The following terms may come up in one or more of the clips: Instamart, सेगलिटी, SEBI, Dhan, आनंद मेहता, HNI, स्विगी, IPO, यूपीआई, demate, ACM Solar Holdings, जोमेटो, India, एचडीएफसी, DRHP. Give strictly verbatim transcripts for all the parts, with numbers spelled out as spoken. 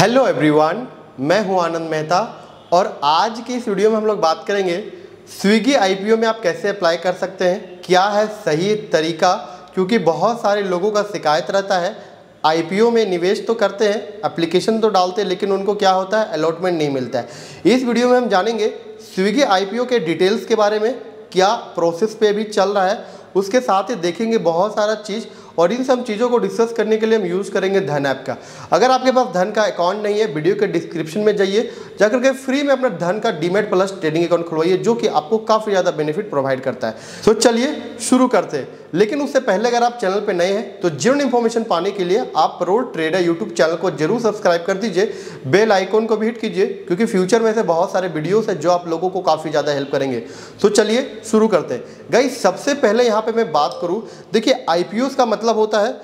Hello everyone, मैं हूं आनंद मेहता और आज की इस वीडियो में हम लोग बात करेंगे स्विगी आईपीओ में आप कैसे अप्लाई कर सकते हैं, क्या है सही तरीका। क्योंकि बहुत सारे लोगों का शिकायत रहता है आईपीओ में निवेश तो करते हैं, एप्लीकेशन तो डालते हैं, लेकिन उनको क्या होता है अलॉटमेंट नहीं मिलता है। इस वीडियो में हम जानेंगे स्विगी आईपीओ के डिटेल्स के बारे में, क्या प्रोसेस पे अभी चल रहा है, उसके साथ ही देखेंगे बहुत सारा चीज़ और इन सब चीज़ों को डिस्कस करने के लिए हम यूज़ करेंगे धन ऐप का। अगर आपके पास धन का अकाउंट नहीं है, वीडियो के डिस्क्रिप्शन में जाइए, जाकर के फ्री में अपना धन का डीमेट प्लस ट्रेडिंग अकाउंट खुलवाइए, जो कि आपको काफ़ी ज़्यादा बेनिफिट प्रोवाइड करता है। तो चलिए शुरू करते हैं, लेकिन उससे पहले अगर आप चैनल पर नए हैं तो जीवन इन्फॉर्मेशन पाने के लिए आप प्रो ट्रेडर यूट्यूब चैनल को जरूर सब्सक्राइब कर दीजिए, बेल आइकॉन को भी हिट कीजिए, क्योंकि फ्यूचर में से बहुत सारे वीडियोस हैं जो आप लोगों को काफ़ी ज़्यादा हेल्प करेंगे। तो चलिए शुरू करते हैं गाइस। सबसे पहले यहाँ पर मैं बात करूँ, देखिए आईपीओ का मतलब होता है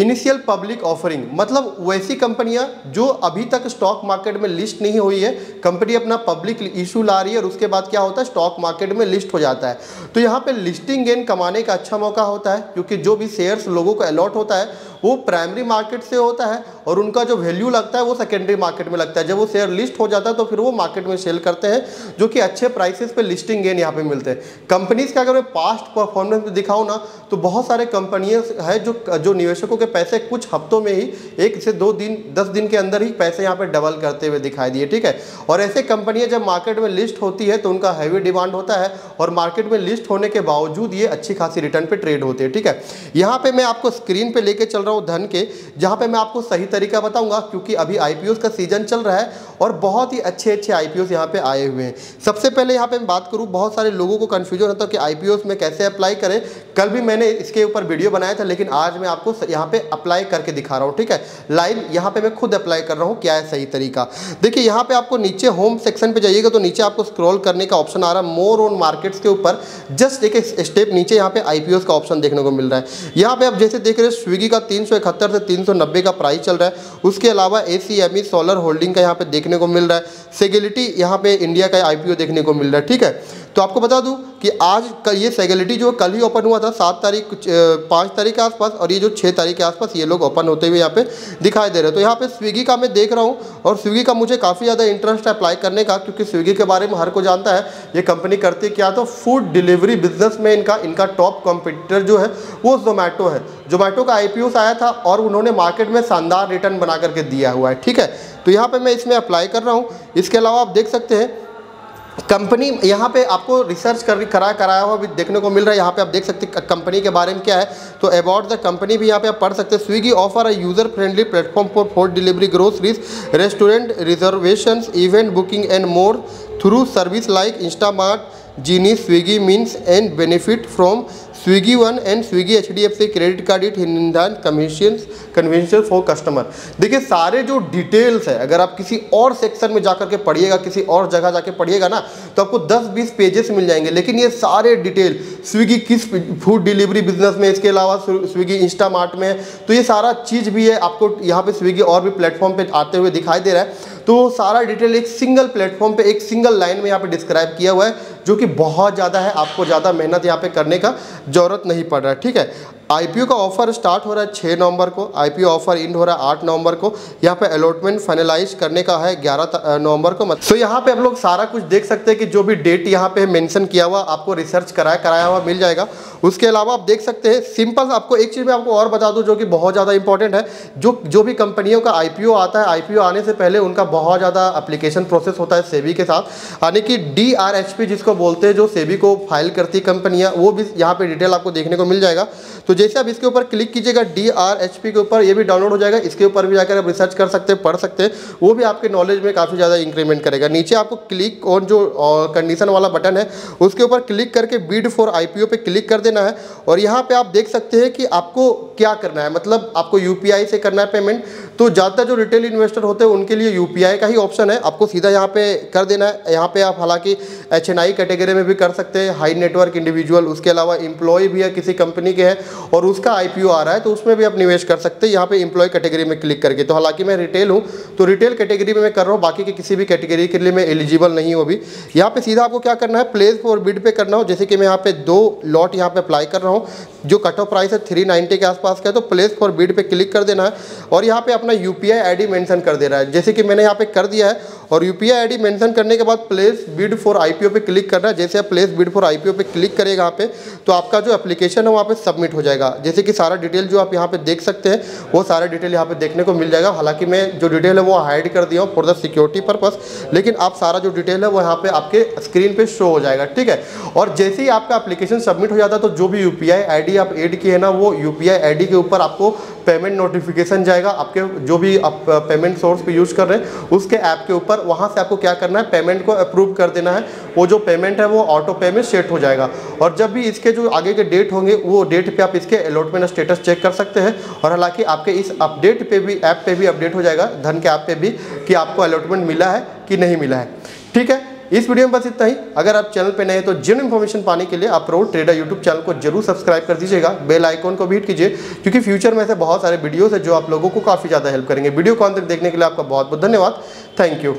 इनिशियल पब्लिक ऑफरिंग, मतलब वैसी कंपनियां जो अभी तक स्टॉक मार्केट में लिस्ट नहीं हुई है, कंपनी अपना पब्लिक इशू ला रही है और उसके बाद क्या होता है स्टॉक मार्केट में लिस्ट हो जाता है। तो यहाँ पे लिस्टिंग गेन कमाने का अच्छा मौका होता है, क्योंकि जो भी शेयर्स लोगों को अलॉट होता है वो प्राइमरी मार्केट से होता है और उनका जो वैल्यू लगता है वो सेकेंडरी मार्केट में लगता है। जब वो शेयर लिस्ट हो जाता है तो फिर वो मार्केट में सेल करते हैं, जो कि अच्छे प्राइसेस पे लिस्टिंग गेन यहाँ पे मिलते हैं। कंपनीज का अगर मैं पास्ट परफॉर्मेंस में दिखाऊँ ना, तो बहुत सारे कंपनियाँ है जो जो निवेशकों के पैसे कुछ हफ्तों में ही, एक से दो दिन दस दिन के अंदर ही पैसे यहाँ पर डबल करते हुए दिखाई दिए, ठीक है। और ऐसे कंपनियाँ जब मार्केट में लिस्ट होती है तो उनका हैवी डिमांड होता है और मार्केट में लिस्ट होने के बावजूद ये अच्छी खासी रिटर्न पर ट्रेड होती है, ठीक है। यहाँ पर मैं आपको स्क्रीन पर लेकर चल रहा धन के, जहां पे मैं आपको सही तरीका बताऊंगा, क्योंकि अभी आईपीओ का सीजन चल रहा है और बहुत ही अच्छे अच्छे आईपीओ यहां पे आए हुए हैं। सबसे पहले यहां पे मैं बात करूं, बहुत सारे लोगों को कंफ्यूजन होता है कि आईपीओ में कैसे अप्लाई करें। कल भी मैंने इसके ऊपर वीडियो बनाया था, लेकिन आज मैं आपको यहां पे अप्लाई करके दिखा रहा हूं, ठीक है। लाइव यहां पे मैं खुद अप्लाई कर रहा हूं, क्या है सही तरीका। देखिए यहां पे आपको नीचे होम सेक्शन पे जाइएगा तो नीचे आपको स्क्रॉल करने का ऑप्शन आ रहा है, मोर ऑन मार्केट्स के ऊपर जस्ट एक स्टेप नीचे यहां पे आईपीओ का ऑप्शन देखने को मिल रहा है। यहां पे आप जैसे देख रहे हो स्विगी का तीन सौ इकहत्तर से तीन सौ नब्बे का प्राइस चल रहा है। उसके अलावा एसीएम सोलर होल्डिंग का यहाँ पे देखने को मिल रहा है, सेगलिटी यहाँ पे इंडिया का आईपीओ देखने को मिल रहा है, ठीक है। तो आपको बता दूं कि आज का ये सेगलिटी जो कल ही ओपन हुआ था सात तारीख पाँच तारीख के आसपास, और ये जो छः तारीख के आसपास ये लोग ओपन होते हुए यहाँ पे दिखाई दे रहे हैं। तो यहाँ पे स्विगी का मैं देख रहा हूँ और स्विगी का मुझे काफ़ी ज़्यादा इंटरेस्ट है अप्लाई करने का, क्योंकि स्विगी के बारे में हर को जानता है ये कंपनी करती क्या, तो फूड डिलीवरी बिजनेस में इनका इनका टॉप कॉम्पिटिटर जो है वो जोमेटो है। जोमेटो का आई पी ओ आया था और उन्होंने मार्केट में शानदार रिटर्न बना करके दिया हुआ है, ठीक है। तो यहाँ पर मैं इसमें अप्लाई कर रहा हूँ। इसके अलावा आप देख सकते हैं कंपनी यहाँ पे आपको रिसर्च कर करा कराया हुआ भी देखने को मिल रहा है। यहाँ पे आप देख सकते हैं कंपनी के बारे में क्या है, तो अबाउट द कंपनी भी यहाँ पे आप पढ़ सकते हैं। स्विगी offer a user friendly platform for food delivery, groceries, restaurant reservations, event booking and more through service like Instamart, Genie, स्विगी means and benefit from स्विगी one and स्विगी एचडीएफसी credit card it hidden commission convention for customer. देखिए सारे जो details है अगर आप किसी और section में जाकर के पढ़िएगा, किसी और जगह जाके पढ़िएगा ना, तो आपको दस बीस पेजेस मिल जाएंगे, लेकिन ये सारे डिटेल स्विगी किस फूड डिलीवरी बिजनेस में, इसके अलावा स्विगी इंस्टामार्ट में, तो ये सारा चीज़ भी है। आपको यहाँ पर स्विगी और भी प्लेटफॉर्म पर आते हुए दिखाई दे रहा है, तो सारा डिटेल एक सिंगल प्लेटफॉर्म पर एक सिंगल लाइन में यहाँ पर डिस्क्राइब किया हुआ है, जो कि बहुत ज़्यादा है। आपको ज़्यादा मेहनत यहाँ पे करने का ज़रूरत नहीं पड़ रहा है, ठीक है। आईपीओ का ऑफर स्टार्ट हो रहा है छह नवंबर को, आईपीओ ऑफर इंड हो रहा है आठ नवंबर को, यहाँ पे अलॉटमेंट फाइनलाइज करने का है ग्यारह नवंबर को। मतलब सो यहाँ पे आप लोग सारा कुछ देख सकते हैं कि जो भी डेट यहाँ पे मेंशन किया हुआ आपको रिसर्च कराया कराया हुआ मिल जाएगा। उसके अलावा आप देख सकते हैं सिंपल, आपको एक चीज़ मैं आपको और बता दूँ जो कि बहुत ज़्यादा इंपॉर्टेंट है, जो जो भी कंपनियों का आईपीओ आता है, आईपीओ आने से पहले उनका बहुत ज़्यादा अप्लीकेशन प्रोसेस होता है सेबी के साथ, यानी कि डी आर एच पी जिसको बोलते हैं, जो सेबी को फाइल करती कंपनियाँ, वो भी यहाँ पर डिटेल आपको देखने को मिल जाएगा। तो जैसे आप इसके ऊपर क्लिक कीजिएगा डी आर एच पी के ऊपर, ये भी डाउनलोड हो जाएगा, इसके ऊपर भी जाकर आप रिसर्च कर सकते हैं, पढ़ सकते हैं, वो भी आपके नॉलेज में काफ़ी ज़्यादा इंक्रीमेंट करेगा। नीचे आपको क्लिक ऑन जो कंडीशन वाला बटन है उसके ऊपर क्लिक करके बीड फॉर आईपीओ पे क्लिक कर देना है, और यहाँ पे आप देख सकते हैं कि आपको क्या करना है, मतलब आपको यूपीआई से करना है पेमेंट। तो ज़्यादातर जो रिटेल इन्वेस्टर होते हैं उनके लिए यूपीआई का ही ऑप्शन है, आपको सीधा यहाँ पे कर देना है। यहाँ पे आप हालांकि एच एन आई कैटेगरी में भी कर सकते हैं, हाई नेटवर्क इंडिविजुअल, उसके अलावा एम्प्लॉय भी है किसी कंपनी के हैं, और उसका आईपीओ आ रहा है तो उसमें भी आप निवेश कर सकते हैं यहाँ पे एम्प्लॉय कैटेगरी में क्लिक करके। तो हालांकि मैं रिटेल हूँ तो रिटेल कैटेगरी में मैं कर रहा हूँ, बाकी के किसी भी कैटेगरी के लिए मैं एलिजिबल नहीं हूँ अभी। यहाँ पे सीधा आपको क्या करना है, प्लेस फॉर बिड पे करना हो। जैसे कि मैं यहाँ पे दो लॉट यहाँ पे अप्लाई कर रहा हूँ, जो कट ऑफ प्राइस है थ्री नाइन्टी के आसपास का है, तो प्लेस फॉर बिड पे क्लिक कर देना है और यहाँ पे अपना U P I I D mention कर देना है, जैसे कि मैंने यहाँ पे कर दिया है। और U P I I D mention करने के बाद place bid for I P O पे क्लिक करना है। जैसे आप place bid for I P O पे क्लिक करेगा यहाँ पे तो आपका जो एप्लीकेशन है वहाँ पे सबमिट हो जाएगा। जैसे कि सारा डिटेल जो आप यहाँ पे देख सकते हैं वो सारा डिटेल यहाँ पे देखने को मिल जाएगा। हालांकि मैं जो डिटेल है वो हाइड कर दिया हूँ फॉर द सिक्योरिटी पर्पस, लेकिन आप सारा जो डिटेल है वो यहाँ पे आपके स्क्रीन पे शो हो जाएगा, ठीक है। और जैसे ही आपका एप्लीकेशन सबमिट हो जाता है तो जो भी U P I I D आप एड की है ना, वो U P I I D के ऊपर आपको पेमेंट नोटिफिकेशन जाएगा। आपके जो भी आप पेमेंट सोर्स पे यूज़ कर रहे हैं उसके ऐप के ऊपर, वहाँ से आपको क्या करना है, पेमेंट को अप्रूव कर देना है। वो जो पेमेंट है वो ऑटो पे में सेट हो जाएगा। और जब भी इसके जो आगे के डेट होंगे वो डेट पे आप इसके अलॉटमेंट स्टेटस चेक कर सकते हैं। और हालांकि आपके इस अपडेट पे भी, ऐप पे भी अपडेट हो जाएगा, धन के ऐप पे भी, कि आपको अलॉटमेंट मिला है कि नहीं मिला है, ठीक है। इस वीडियो में बस इतना ही। अगर आप चैनल पे नए हैं तो जेन्युइन इन्फॉर्मेशन पाने के लिए आप प्रो ट्रेडर यूट्यूब चैनल को जरूर सब्सक्राइब कर दीजिएगा, बेल आइकॉन को भी हिट कीजिए, क्योंकि फ्यूचर में ऐसे बहुत सारे वीडियोस है जो आप लोगों को काफ़ी ज़्यादा हेल्प करेंगे। वीडियो को अंत तक देखने के लिए आपका बहुत बहुत धन्यवाद, थैंक यू।